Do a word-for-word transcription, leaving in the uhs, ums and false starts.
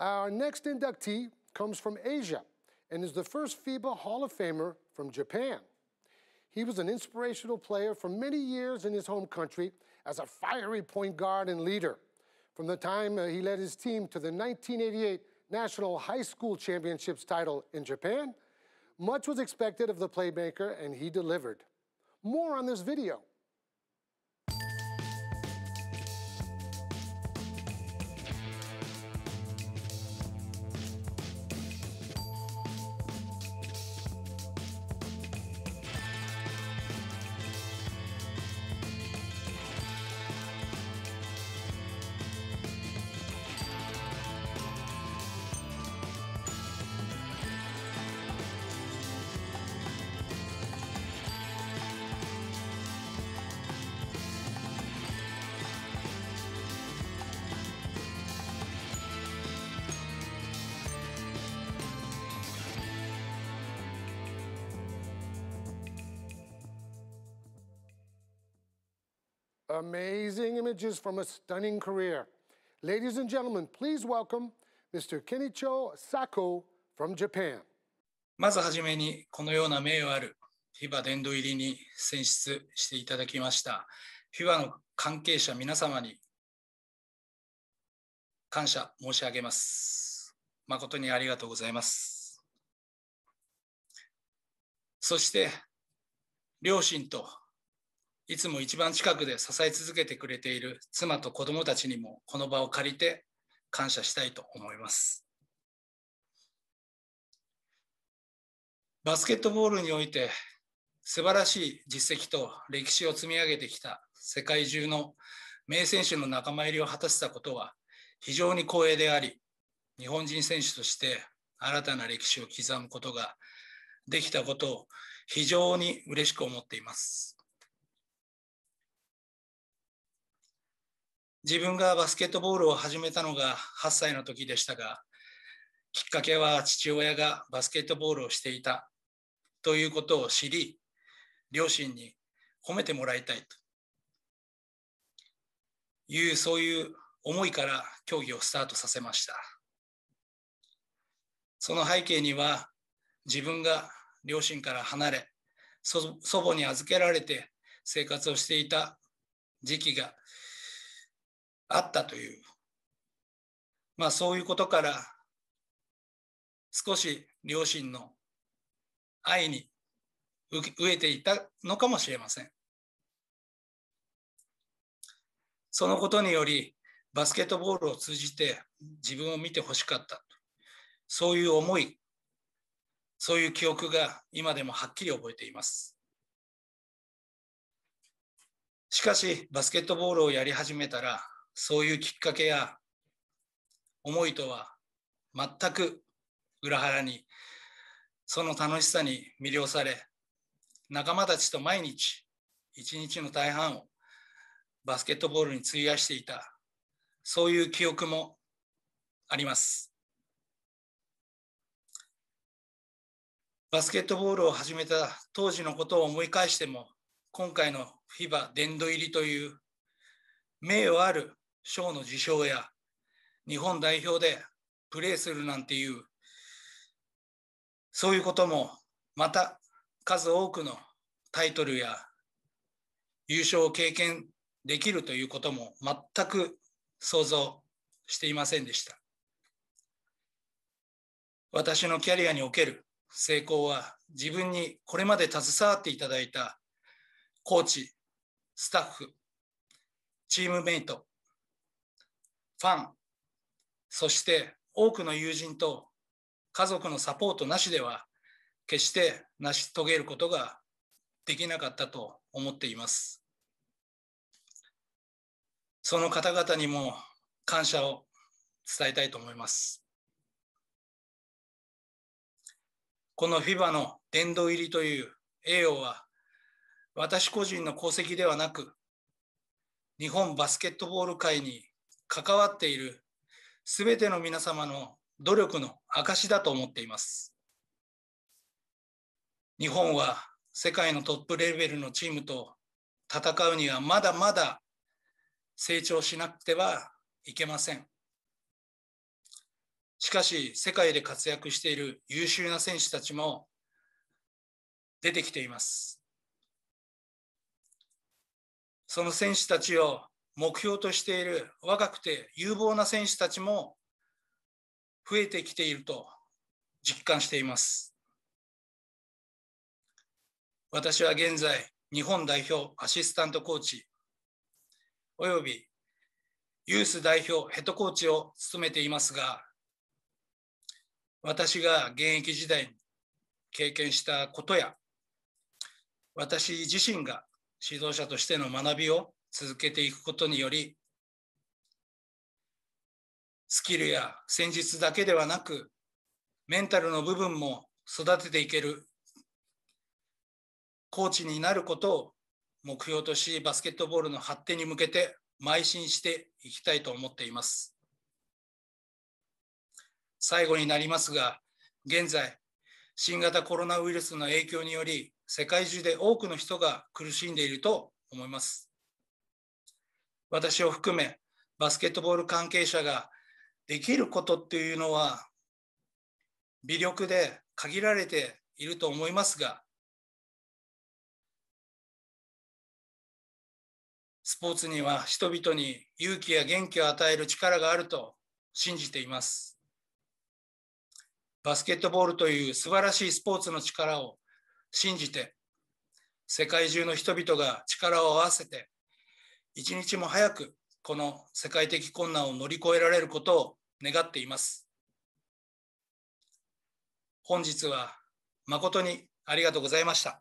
Our next inductee comes from Asia and is the first FIBA Hall of Famer from Japan. He was an inspirational player for many years in his home country as a fiery point guard and leader. From the time he led his team to the nineteen eighty-eight National High School Championships title in Japan, much was expected of the playmaker, and he delivered. More on this video. Amazing images from a stunning career. Ladies and gentlemen, please welcome Mister Kenichi Sako from Japan. まずはじめにこのような名誉あるフィバ殿堂入りに選出していただきましたフィバの関係者皆様に感謝申し上げます。誠にありがとうございます。そして両親と いつも一番近くで支え続けてくれている妻と子供たちにもこの場を借りて感謝したいと思います。バスケットボールにおいて素晴らしい実績と歴史を積み上げてきた世界中の名選手の仲間入りを果たせたことは非常に光栄であり、日本人選手として新たな歴史を刻むことができたことを非常に嬉しく思っています。 自分がバスケットボールを始めたのがはっさいの時でしたが、きっかけは父親がバスケットボールをしていたということを知り、両親に褒めてもらいたいという、そういう思いから競技をスタートさせました。その背景には、自分が両親から離れ、祖母に預けられて生活をしていた時期が あったという、まあ、そういうことから少し両親の愛に飢えていたのかもしれません。そのことによりバスケットボールを通じて自分を見てほしかった、そういう思い、そういう記憶が今でもはっきり覚えています。 しかしバスケットボールをやり始めたら、そういうきっかけや思いとは全く裏腹に、その楽しさに魅了され、仲間たちと毎日一日の大半をバスケットボールに費やしていた、そういう記憶もあります。バスケットボールを始めた当時のことを思い返しても、 今回のフィバ殿堂入りという名誉ある賞の受賞や日本代表でプレーするなんていう、そういうこともまた数多くのタイトルや優勝を経験できるということも全く想像していませんでした。私のキャリアにおける成功は、自分にこれまで携わっていただいた コーチ、スタッフ、チームメイト、ファン、そして多くの友人と家族のサポートなしでは決して成し遂げることができなかったと思っています。その方々にも感謝を伝えたいと思います。このフィバの殿堂入りという栄誉は、 私個人の功績ではなく、日本バスケットボール界に関わっているすべての皆様の努力の証だと思っています。日本は世界のトップレベルのチームと戦うにはまだまだ成長しなくてはいけません。しかし世界で活躍している優秀な選手たちも出てきています。その選手たちを目標としている若くて有望な選手たちも増えてきていると実感しています。私は現在日本代表アシスタントコーチおよびユース代表ヘッドコーチを務めていますが、私が現役時代に経験したことや私自身が指導者としての学びを続けていくことにより、スキルや戦術だけではなくメンタルの部分も育てていけるコーチになることを目標とし、バスケットボールの発展に向けて邁進していきたいと思っています。最後になりますが、現在新型コロナウイルスの影響により世界中で多くの人が苦しんでいると思います。私を含めバスケットボール関係者ができることっていうのは微力で限られていると思いますが、スポーツには人々に勇気や元気を与える力があると信じています。バスケットボールという素晴らしいスポーツの力を信じて、世界中の人々が力を合わせて、一日も早くこの世界的困難を乗り越えられることを願っています。本日は誠にありがとうございました。